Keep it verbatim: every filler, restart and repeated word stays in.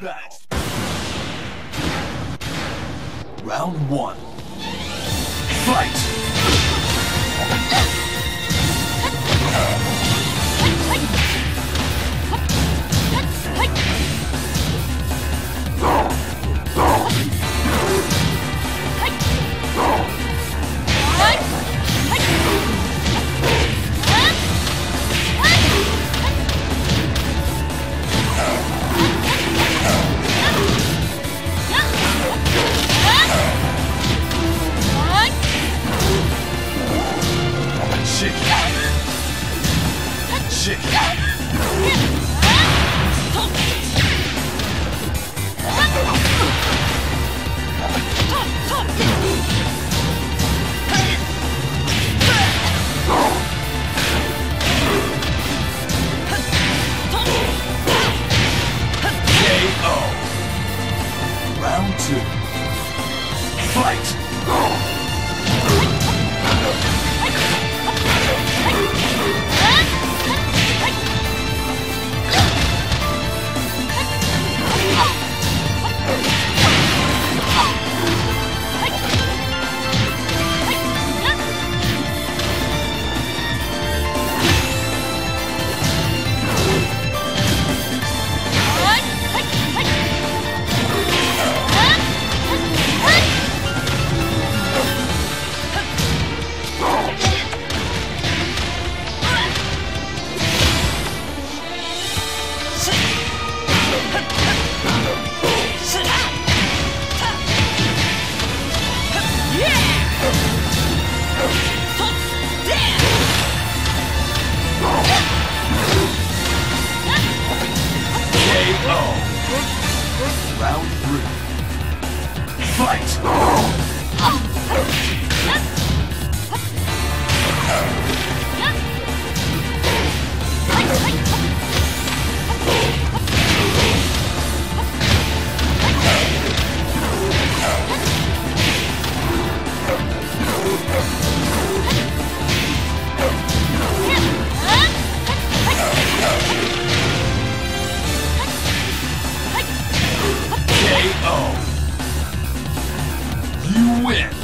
next battle. Round one. Fight! Round two. Fight! Round three. Fight! K O. You win!